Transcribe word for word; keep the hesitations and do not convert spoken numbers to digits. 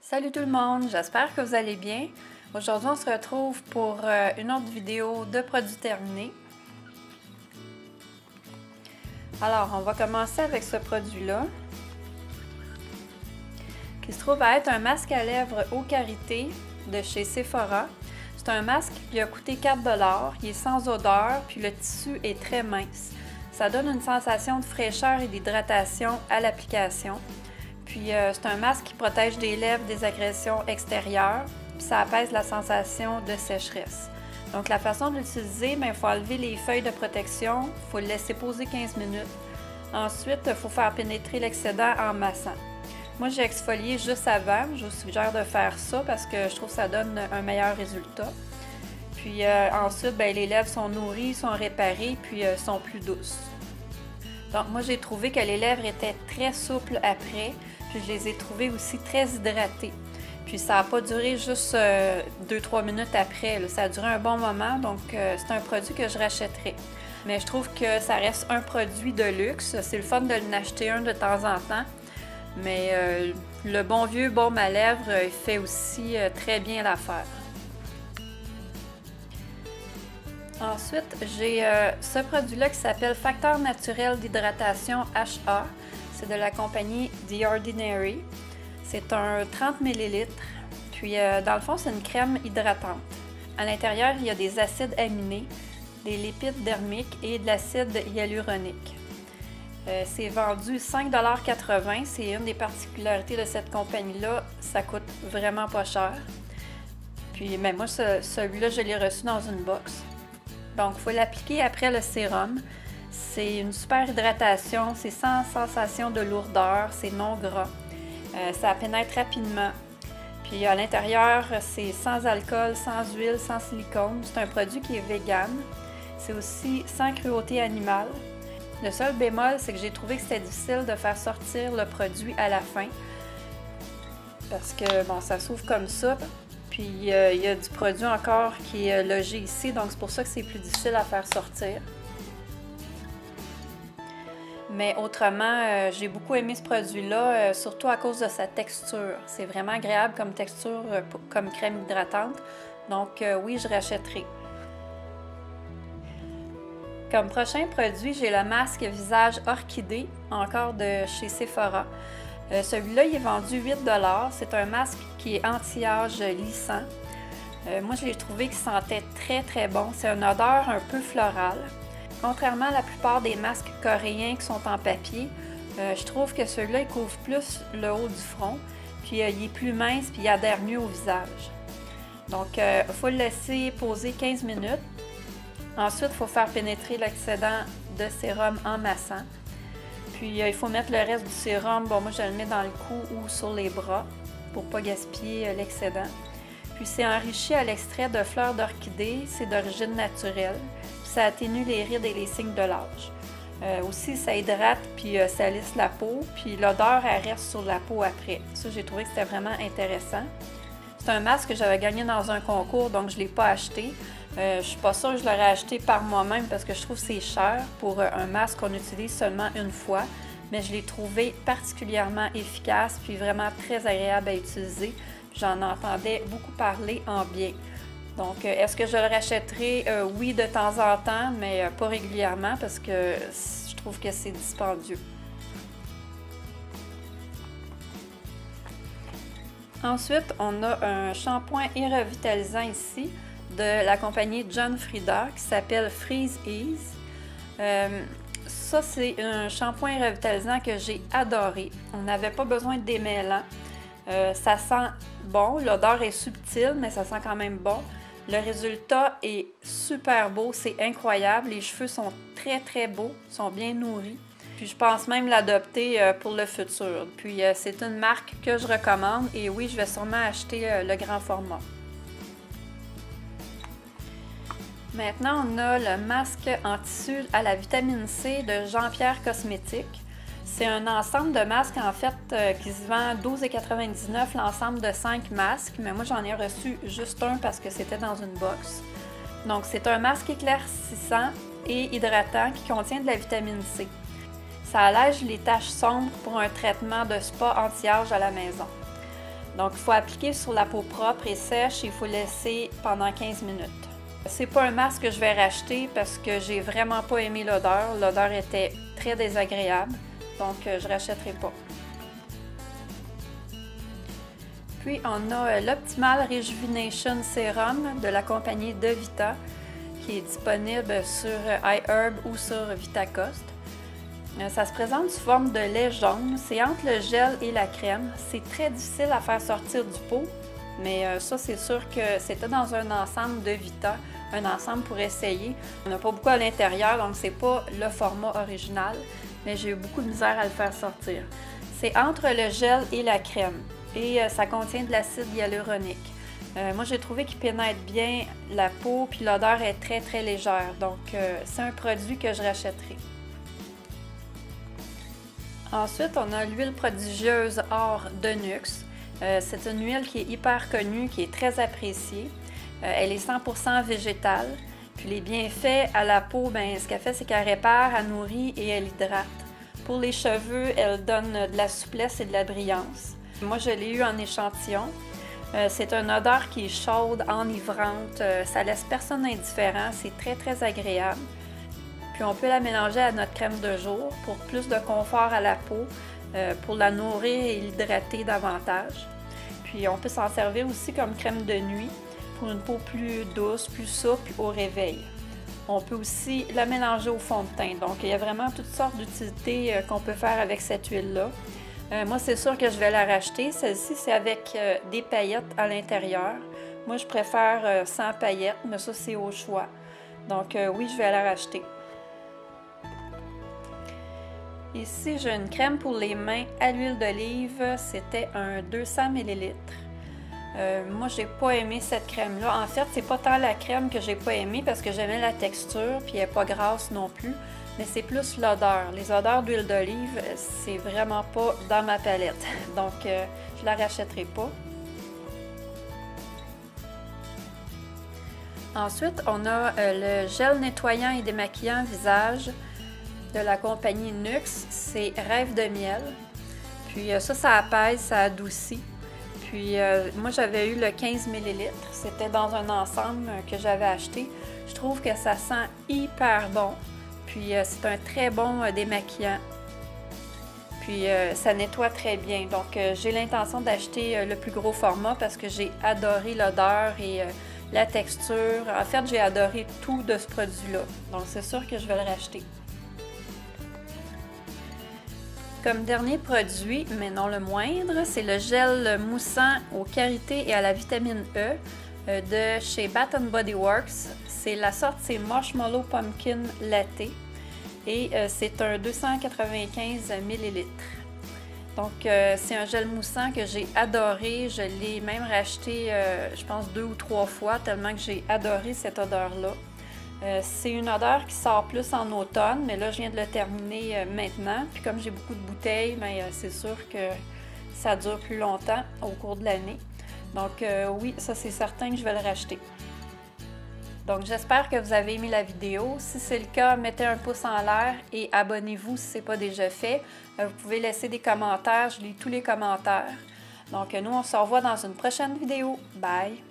Salut tout le monde, j'espère que vous allez bien. Aujourd'hui, on se retrouve pour une autre vidéo de produits terminés. Alors, on va commencer avec ce produit-là, qui se trouve à être un masque à lèvres haut karité de chez Sephora. C'est un masque qui a coûté quatre dollars, il est sans odeur, puis le tissu est très mince. Ça donne une sensation de fraîcheur et d'hydratation à l'application. Puis euh, c'est un masque qui protège des lèvres des agressions extérieures, puis ça apaise la sensation de sécheresse. Donc la façon de l'utiliser, il faut enlever les feuilles de protection, il faut le laisser poser quinze minutes. Ensuite, il faut faire pénétrer l'excédent en massant. Moi, j'ai exfolié juste avant, je vous suggère de faire ça parce que je trouve que ça donne un meilleur résultat. Puis euh, ensuite, bien, les lèvres sont nourries, sont réparées, puis euh, sont plus douces. Donc moi, j'ai trouvé que les lèvres étaient très souples après, puis je les ai trouvées aussi très hydratées. Puis ça n'a pas duré juste euh, deux à trois minutes après, là. Ça a duré un bon moment, donc euh, c'est un produit que je rachèterai. Mais je trouve que ça reste un produit de luxe, c'est le fun de l'acheter un de temps en temps. Mais euh, le bon vieux baume à lèvres euh, fait aussi euh, très bien l'affaire. Ensuite, j'ai euh, ce produit-là qui s'appelle Facteur Naturel d'hydratation H A. C'est de la compagnie The Ordinary. C'est un trente millilitres. Puis euh, dans le fond, c'est une crème hydratante. À l'intérieur, il y a des acides aminés, des lipides dermiques et de l'acide hyaluronique. Euh, c'est vendu cinq dollars quatre-vingts. C'est une des particularités de cette compagnie-là. Ça coûte vraiment pas cher. Puis ben, moi, ce, celui-là, je l'ai reçu dans une box. Donc, il faut l'appliquer après le sérum. C'est une super hydratation. C'est sans sensation de lourdeur. C'est non gras. Euh, ça pénètre rapidement. Puis à l'intérieur, c'est sans alcool, sans huile, sans silicone. C'est un produit qui est vegan. C'est aussi sans cruauté animale. Le seul bémol, c'est que j'ai trouvé que c'était difficile de faire sortir le produit à la fin parce que bon, ça s'ouvre comme ça, puis euh, il y a du produit encore qui est logé ici, donc c'est pour ça que c'est plus difficile à faire sortir. Mais autrement, euh, j'ai beaucoup aimé ce produit-là, euh, surtout à cause de sa texture. C'est vraiment agréable comme texture, euh, comme crème hydratante, donc euh, oui, je rachèterai. Comme prochain produit, j'ai le masque visage orchidée, encore de chez Sephora. Euh, Celui-là, il est vendu huit dollars. C'est un masque qui est anti-âge lissant. Euh, moi, je l'ai trouvé qu'il sentait très très bon. C'est une odeur un peu florale. Contrairement à la plupart des masques coréens qui sont en papier, euh, je trouve que celui-là, il couvre plus le haut du front. Puis euh, il est plus mince, puis il adhère mieux au visage. Donc, euh, il faut le laisser poser quinze minutes. Ensuite, il faut faire pénétrer l'excédent de sérum en massant. Puis, euh, il faut mettre le reste du sérum. Bon, moi, je le mets dans le cou ou sur les bras pour ne pas gaspiller euh, l'excédent. Puis, c'est enrichi à l'extrait de fleurs d'orchidée. C'est d'origine naturelle. Puis, ça atténue les rides et les signes de l'âge. Euh, aussi, ça hydrate puis euh, ça lisse la peau. Puis, l'odeur, elle reste sur la peau après. Ça, j'ai trouvé que c'était vraiment intéressant. C'est un masque que j'avais gagné dans un concours, donc je ne l'ai pas acheté. Euh, je ne suis pas sûre que je l'aurais acheté par moi-même parce que je trouve que c'est cher pour un masque qu'on utilise seulement une fois. Mais je l'ai trouvé particulièrement efficace puis vraiment très agréable à utiliser. J'en entendais beaucoup parler en bien. Donc, est-ce que je le rachèterai? Euh, oui, de temps en temps, mais pas régulièrement parce que je trouve que c'est dispendieux. Ensuite, on a un shampoing et revitalisant ici de la compagnie John Frieda qui s'appelle Frizz Ease. Euh, ça, c'est un shampoing et revitalisant que j'ai adoré. On n'avait pas besoin de démêlant. Euh, ça sent bon, l'odeur est subtile, mais ça sent quand même bon. Le résultat est super beau, c'est incroyable. Les cheveux sont très très beaux, sont bien nourris. Puis je pense même l'adopter pour le futur. Puis c'est une marque que je recommande et oui, je vais sûrement acheter le grand format. Maintenant, on a le masque en tissu à la vitamine C de Jean-Pierre Cosmétiques. C'est un ensemble de masques en fait qui se vend douze quatre-vingt-dix-neuf, l'ensemble de cinq masques. Mais moi, j'en ai reçu juste un parce que c'était dans une box. Donc, c'est un masque éclaircissant et hydratant qui contient de la vitamine C. Ça allège les taches sombres pour un traitement de spa anti-âge à la maison. Donc il faut appliquer sur la peau propre et sèche et il faut laisser pendant quinze minutes. C'est pas un masque que je vais racheter parce que j'ai vraiment pas aimé l'odeur. L'odeur était très désagréable, donc je rachèterai pas. Puis on a l'Optimal Rejuvenation Serum de la compagnie Devita qui est disponible sur iHerb ou sur Vitacost. Ça se présente sous forme de lait jaune, c'est entre le gel et la crème. C'est très difficile à faire sortir du pot, mais ça c'est sûr que c'était dans un ensemble de Vita, un ensemble pour essayer. On n'a pas beaucoup à l'intérieur, donc c'est pas le format original, mais j'ai eu beaucoup de misère à le faire sortir. C'est entre le gel et la crème et ça contient de l'acide hyaluronique. Euh, moi j'ai trouvé qu'il pénètre bien la peau puis l'odeur est très très légère, donc euh, c'est un produit que je rachèterai. Ensuite, on a l'huile prodigieuse Or de Nuxe. Euh, c'est une huile qui est hyper connue, qui est très appréciée. Euh, elle est cent pour cent végétale. Puis les bienfaits à la peau, ben, ce qu'elle fait, c'est qu'elle répare, elle nourrit et elle hydrate. Pour les cheveux, elle donne de la souplesse et de la brillance. Moi, je l'ai eu en échantillon. Euh, c'est une odeur qui est chaude, enivrante. Euh, ça laisse personne indifférent. C'est très, très agréable. Puis on peut la mélanger à notre crème de jour pour plus de confort à la peau, euh, pour la nourrir et l'hydrater davantage. Puis on peut s'en servir aussi comme crème de nuit pour une peau plus douce, plus souple au réveil. On peut aussi la mélanger au fond de teint. Donc il y a vraiment toutes sortes d'utilités euh, qu'on peut faire avec cette huile-là. Euh, moi c'est sûr que je vais la racheter. Celle-ci c'est avec euh, des paillettes à l'intérieur. Moi je préfère euh, sans paillettes, mais ça c'est au choix. Donc euh, oui, je vais la racheter. Ici, j'ai une crème pour les mains à l'huile d'olive, c'était un deux cents millilitres. Euh, moi, j'ai pas aimé cette crème-là. En fait, c'est pas tant la crème que j'ai pas aimée parce que j'aimais la texture, puis elle n'est pas grasse non plus, mais c'est plus l'odeur. Les odeurs d'huile d'olive, c'est vraiment pas dans ma palette, donc euh, je la rachèterai pas. Ensuite, on a euh, le gel nettoyant et démaquillant visage de la compagnie Nuxe, c'est Rêve de miel. Puis ça, ça apaise, ça adoucit. Puis euh, moi, j'avais eu le quinze millilitres. C'était dans un ensemble que j'avais acheté. Je trouve que ça sent hyper bon. Puis euh, c'est un très bon euh, démaquillant. Puis euh, ça nettoie très bien. Donc euh, j'ai l'intention d'acheter euh, le plus gros format parce que j'ai adoré l'odeur et euh, la texture. En fait, j'ai adoré tout de ce produit-là. Donc c'est sûr que je vais le racheter. Comme dernier produit, mais non le moindre, c'est le gel moussant aux kérités et à la vitamine E de chez Bath and Body Works. C'est la sorte, c'est Marshmallow Pumpkin Latte et c'est un deux cent quatre-vingt-quinze millilitres. Donc c'est un gel moussant que j'ai adoré, je l'ai même racheté je pense deux ou trois fois tellement que j'ai adoré cette odeur-là. Euh, c'est une odeur qui sort plus en automne, mais là je viens de le terminer euh, maintenant. Puis comme j'ai beaucoup de bouteilles, mais euh, c'est sûr que ça dure plus longtemps au cours de l'année. Donc euh, oui, ça c'est certain que je vais le racheter. Donc j'espère que vous avez aimé la vidéo. Si c'est le cas, mettez un pouce en l'air et abonnez-vous si ce n'est pas déjà fait. Euh, vous pouvez laisser des commentaires, je lis tous les commentaires. Donc euh, nous on se revoit dans une prochaine vidéo. Bye!